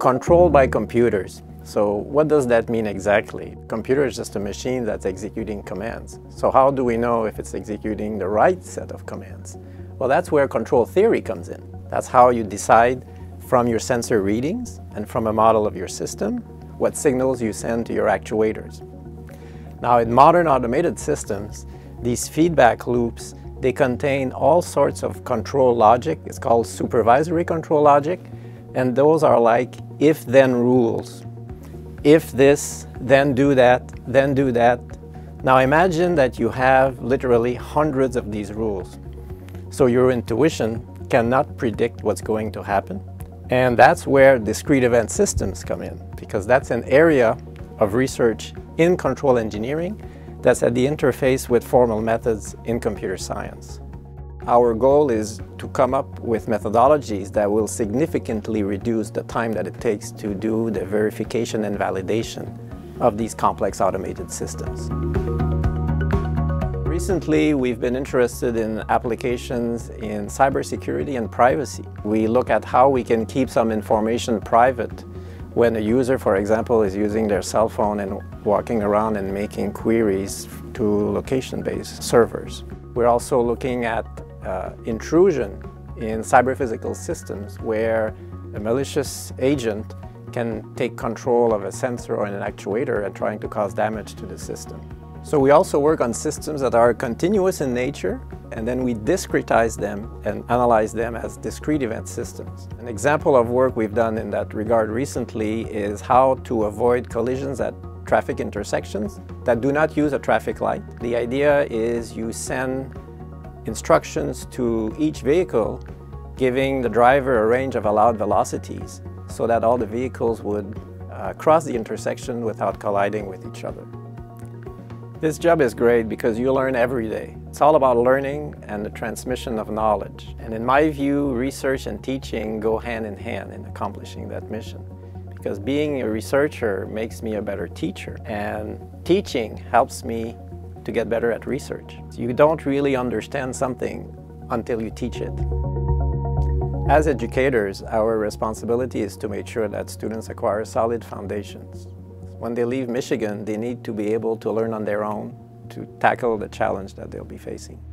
Control by computers. So what does that mean exactly? Computer is just a machine that's executing commands. So how do we know if it's executing the right set of commands? Well, that's where control theory comes in. That's how you decide from your sensor readings and from a model of your system what signals you send to your actuators. Now, in modern automated systems, these feedback loops, they contain all sorts of control logic. It's called supervisory control logic, and those are like if-then rules. If this, then do that, then do that. Now imagine that you have literally hundreds of these rules. So your intuition cannot predict what's going to happen. And that's where discrete event systems come in, because that's an area of research in control engineering that's at the interface with formal methods in computer science. Our goal is to come up with methodologies that will significantly reduce the time that it takes to do the verification and validation of these complex automated systems. Recently, we've been interested in applications in cybersecurity and privacy. We look at how we can keep some information private when a user, for example, is using their cell phone and walking around and making queries to location-based servers. We're also looking at intrusion in cyber-physical systems, where a malicious agent can take control of a sensor or an actuator and trying to cause damage to the system. So we also work on systems that are continuous in nature, and then we discretize them and analyze them as discrete event systems. An example of work we've done in that regard recently is how to avoid collisions at traffic intersections that do not use a traffic light. The idea is you send instructions to each vehicle, giving the driver a range of allowed velocities so that all the vehicles would cross the intersection without colliding with each other. This job is great because you learn every day. It's all about learning and the transmission of knowledge. And in my view, research and teaching go hand in hand in accomplishing that mission. Because being a researcher makes me a better teacher, and teaching helps me to get better at research. You don't really understand something until you teach it. As educators, our responsibility is to make sure that students acquire solid foundations. When they leave Michigan, they need to be able to learn on their own to tackle the challenge that they'll be facing.